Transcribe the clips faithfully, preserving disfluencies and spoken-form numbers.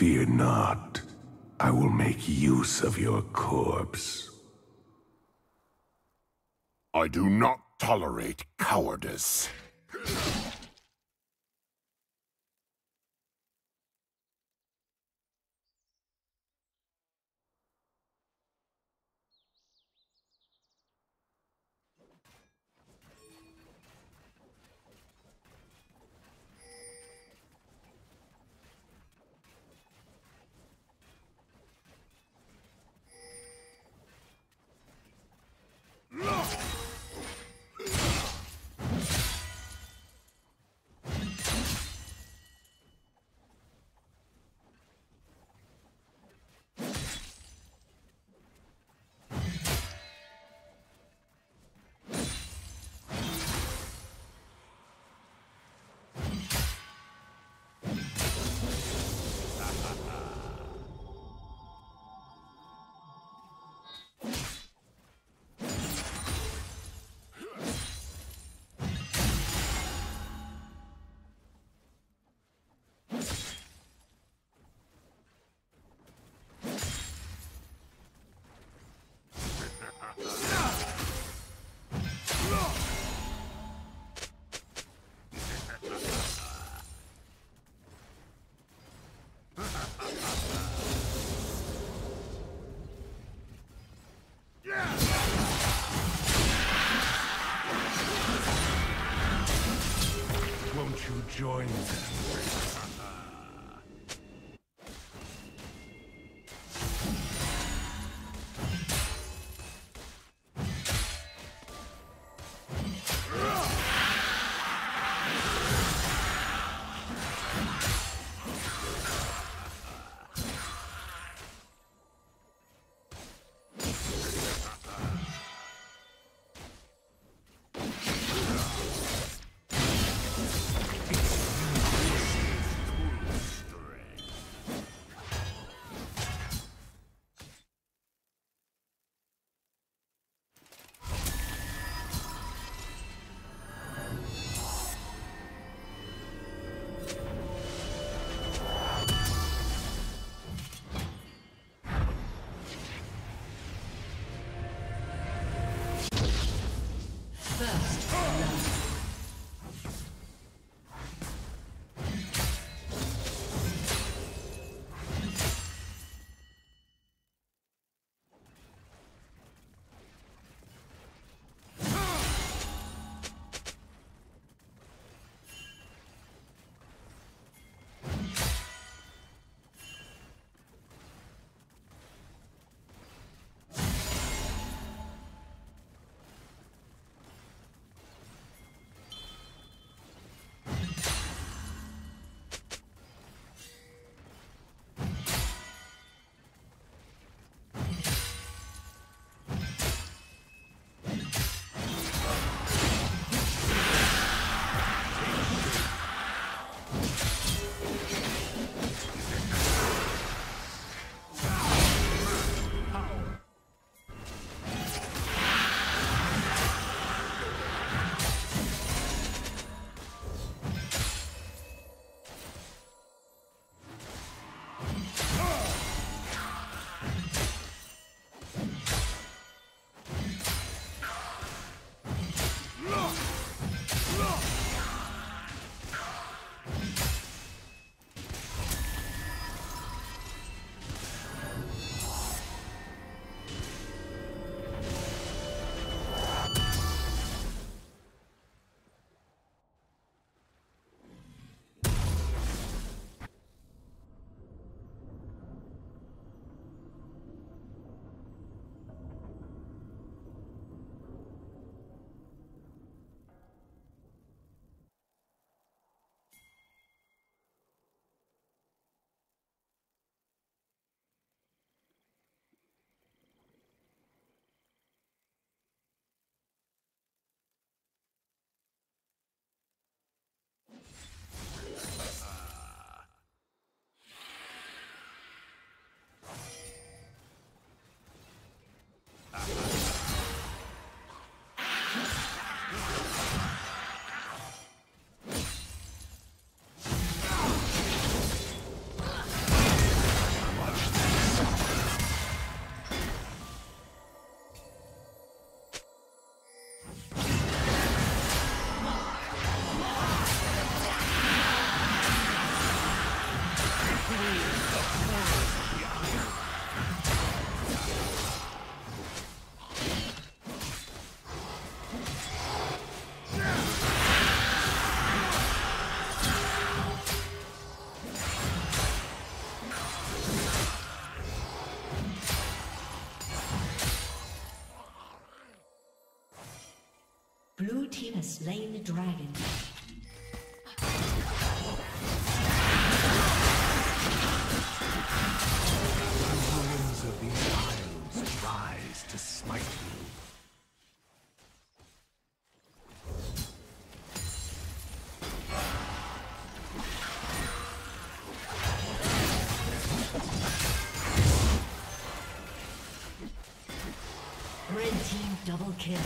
Fear not, I will make use of your corpse. I do not tolerate cowardice. Blue team has slain the dragon. Double kill.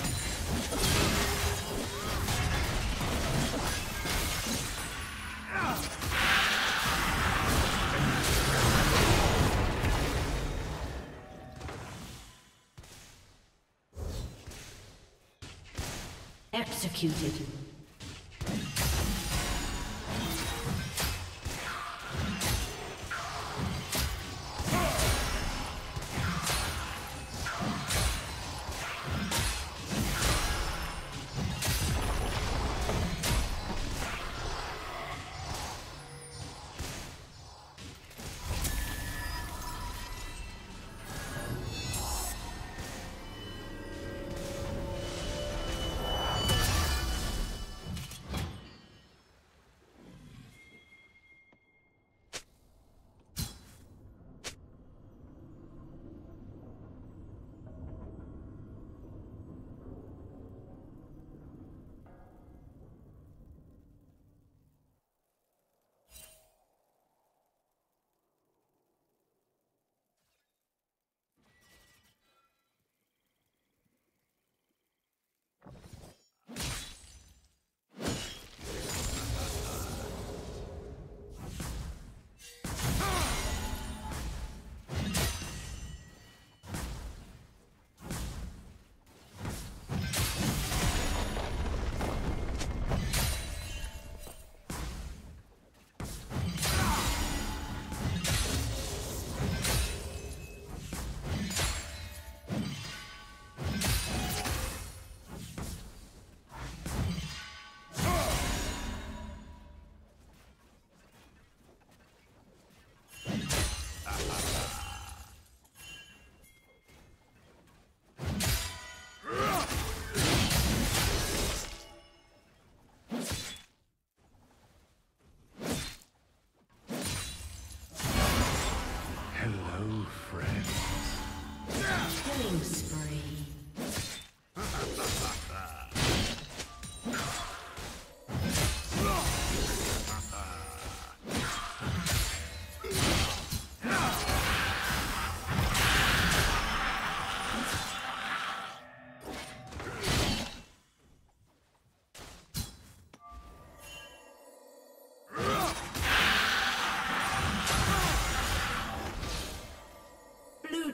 Executed.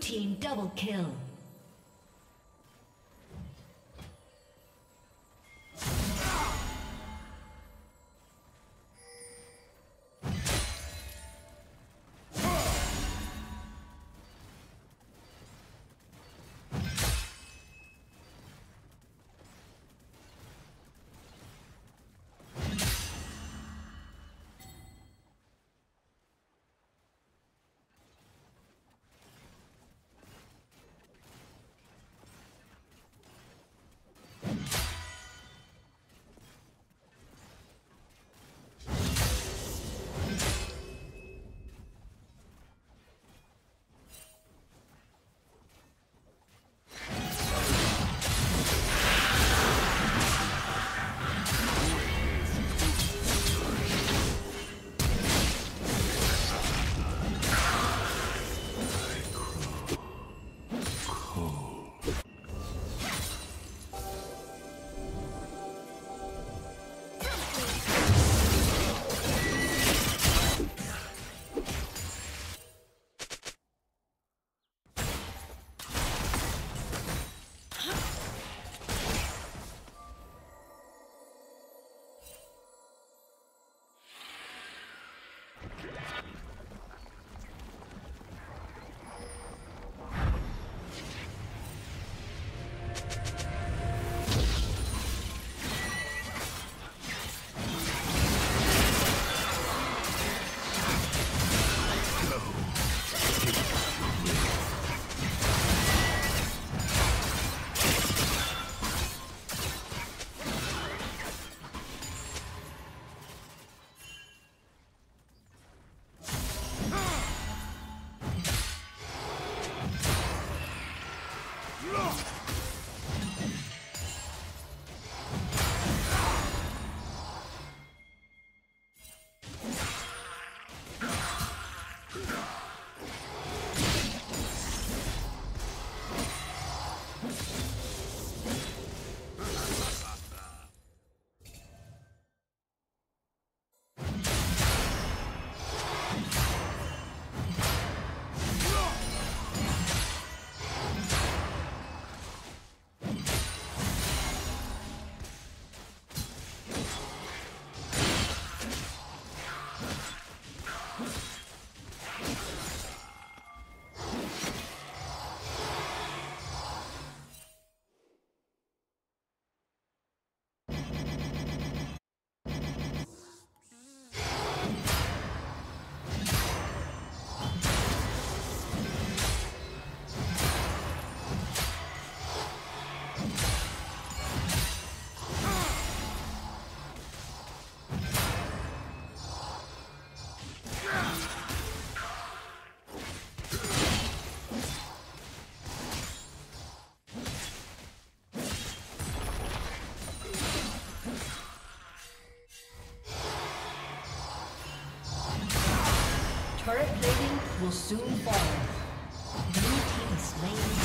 Team double kill. Turret plating will soon fall. Blue team slain.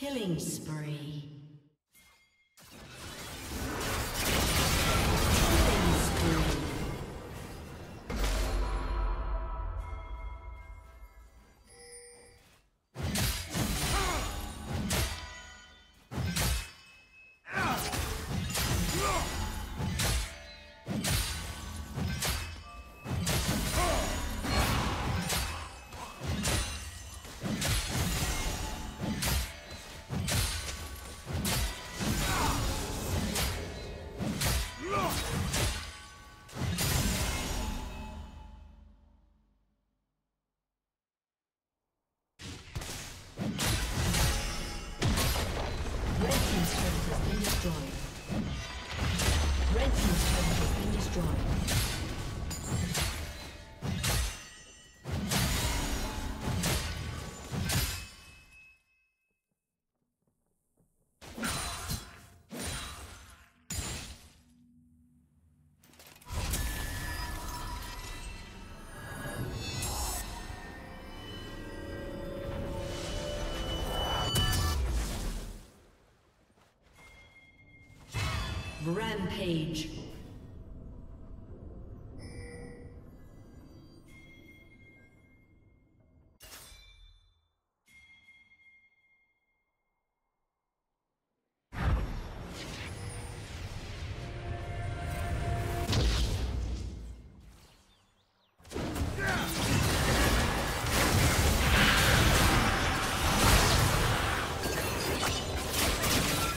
Killing spree. Killing spree. Rampage.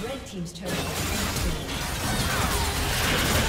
Red team's turret. We'll be right back.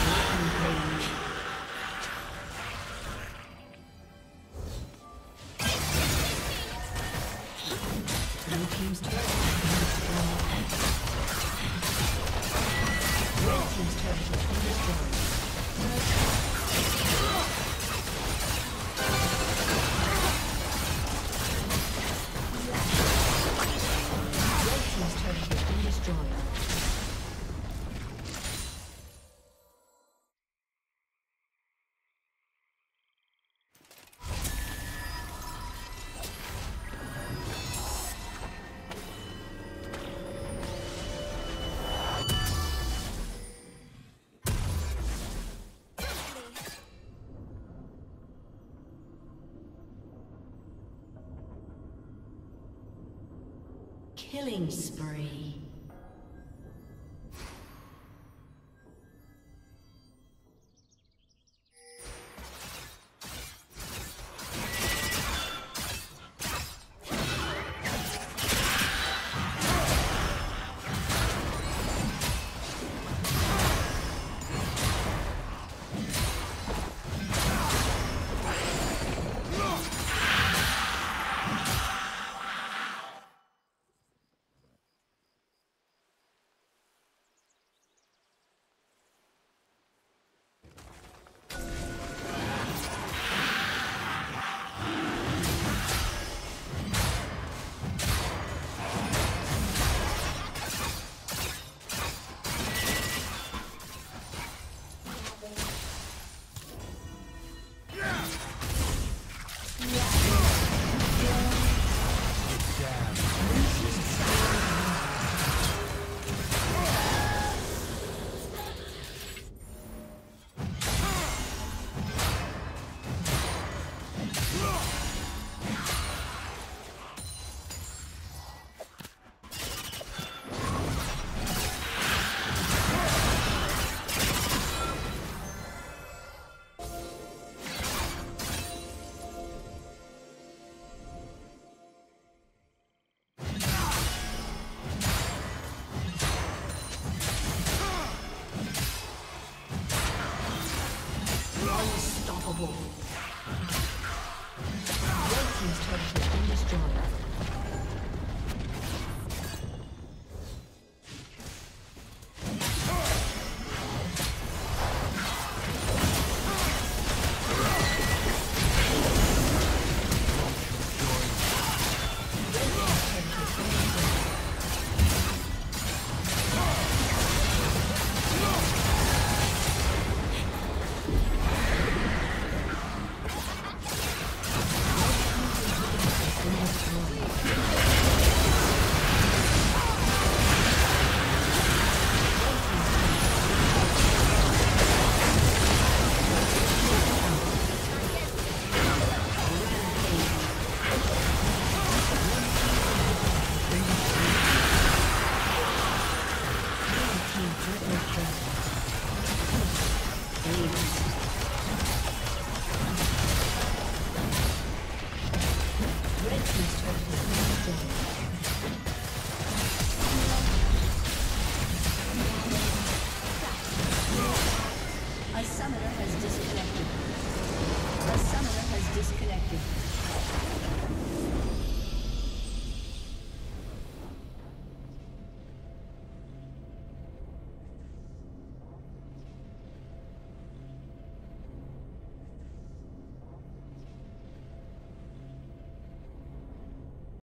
Killing spree. Thank you.